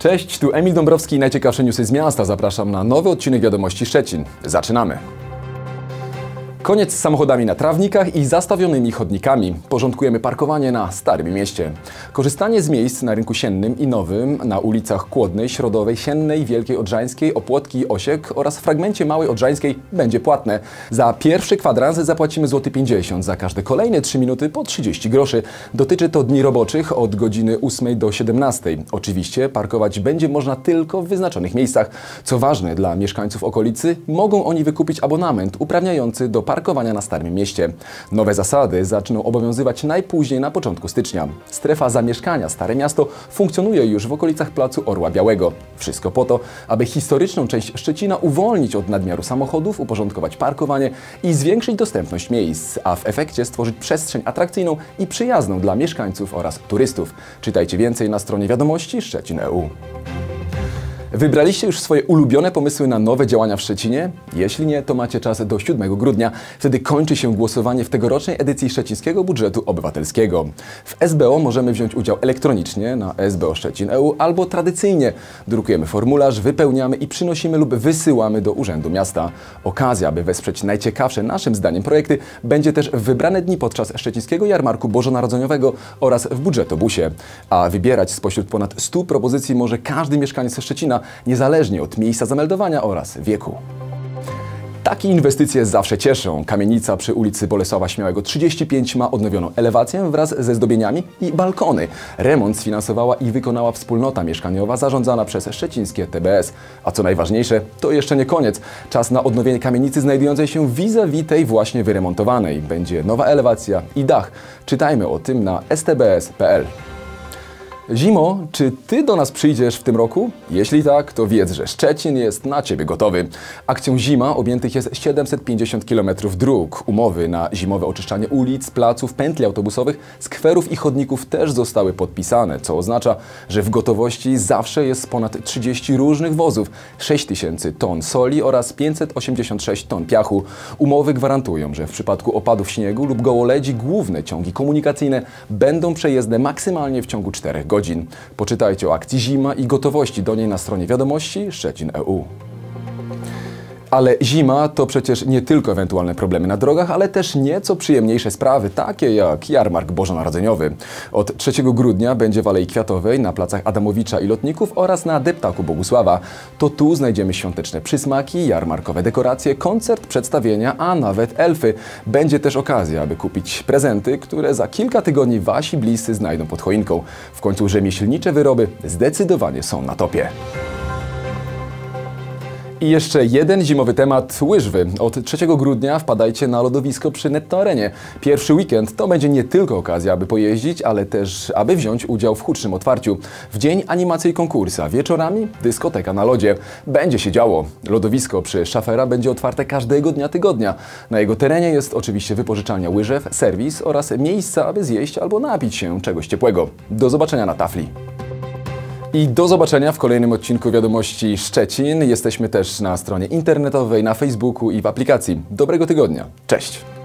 Cześć, tu Emil Dąbrowski i najciekawsze newsy z miasta. Zapraszam na nowy odcinek Wiadomości Szczecin. Zaczynamy! Koniec z samochodami na trawnikach i zastawionymi chodnikami. Porządkujemy parkowanie na Starym Mieście. Korzystanie z miejsc na Rynku Siennym i Nowym, na ulicach Kłodnej, Środowej, Siennej, Wielkiej Odrzańskiej, Opłotki i Osiek oraz w fragmencie Małej Odrzańskiej będzie płatne. Za pierwszy kwadrans zapłacimy zł 50, za każde kolejne 3 minuty po 30 groszy. Dotyczy to dni roboczych od godziny 8 do 17. Oczywiście parkować będzie można tylko w wyznaczonych miejscach. Co ważne dla mieszkańców okolicy, mogą oni wykupić abonament uprawniający do parkowania na Starym Mieście. Nowe zasady zaczną obowiązywać najpóźniej na początku stycznia. Strefa zamieszkania Stare Miasto funkcjonuje już w okolicach placu Orła Białego. Wszystko po to, aby historyczną część Szczecina uwolnić od nadmiaru samochodów, uporządkować parkowanie i zwiększyć dostępność miejsc, a w efekcie stworzyć przestrzeń atrakcyjną i przyjazną dla mieszkańców oraz turystów. Czytajcie więcej na stronie Wiadomości Szczecin.eu. Wybraliście już swoje ulubione pomysły na nowe działania w Szczecinie? Jeśli nie, to macie czas do 7 grudnia. Wtedy kończy się głosowanie w tegorocznej edycji Szczecińskiego Budżetu Obywatelskiego. W SBO możemy wziąć udział elektronicznie na sbo.szczecin.eu albo tradycyjnie. Drukujemy formularz, wypełniamy i przynosimy lub wysyłamy do Urzędu Miasta. Okazja, aby wesprzeć najciekawsze naszym zdaniem projekty, będzie też w wybrane dni podczas Szczecińskiego Jarmarku Bożonarodzeniowego oraz w Budżetobusie. A wybierać spośród ponad 100 propozycji może każdy mieszkaniec Szczecina, niezależnie od miejsca zameldowania oraz wieku. Takie inwestycje zawsze cieszą. Kamienica przy ulicy Bolesława Śmiałego 35 ma odnowioną elewację wraz ze zdobieniami i balkony. Remont sfinansowała i wykonała wspólnota mieszkaniowa zarządzana przez szczecińskie TBS. A co najważniejsze, to jeszcze nie koniec. Czas na odnowienie kamienicy znajdującej się vis-a-vis tej właśnie wyremontowanej. Będzie nowa elewacja i dach. Czytajmy o tym na stbs.pl. Zimo, czy Ty do nas przyjdziesz w tym roku? Jeśli tak, to wiedz, że Szczecin jest na Ciebie gotowy. Akcją Zima objętych jest 750 km dróg. Umowy na zimowe oczyszczanie ulic, placów, pętli autobusowych, skwerów i chodników też zostały podpisane, co oznacza, że w gotowości zawsze jest ponad 30 różnych wozów, 6000 ton soli oraz 586 ton piachu. Umowy gwarantują, że w przypadku opadów śniegu lub gołoledzi główne ciągi komunikacyjne będą przejezdne maksymalnie w ciągu 4 godzin. Poczytajcie o akcji Zima i gotowości do niej na stronie Wiadomości Szczecin.eu. Ale zima to przecież nie tylko ewentualne problemy na drogach, ale też nieco przyjemniejsze sprawy, takie jak Jarmark Bożonarodzeniowy. Od 3 grudnia będzie w Alei Kwiatowej, na placach Adamowicza i Lotników oraz na Deptaku Bogusława. To tu znajdziemy świąteczne przysmaki, jarmarkowe dekoracje, koncert, przedstawienia, a nawet elfy. Będzie też okazja, aby kupić prezenty, które za kilka tygodni wasi bliscy znajdą pod choinką. W końcu rzemieślnicze wyroby zdecydowanie są na topie. I jeszcze jeden zimowy temat – łyżwy. Od 3 grudnia wpadajcie na lodowisko przy Netto Arenie. Pierwszy weekend to będzie nie tylko okazja, aby pojeździć, ale też aby wziąć udział w hucznym otwarciu. W dzień animacja i konkursa, wieczorami dyskoteka na lodzie. Będzie się działo. Lodowisko przy Schafera będzie otwarte każdego dnia tygodnia. Na jego terenie jest oczywiście wypożyczalnia łyżew, serwis oraz miejsca, aby zjeść albo napić się czegoś ciepłego. Do zobaczenia na tafli. I do zobaczenia w kolejnym odcinku Wiadomości Szczecin. Jesteśmy też na stronie internetowej, na Facebooku i w aplikacji. Dobrego tygodnia. Cześć!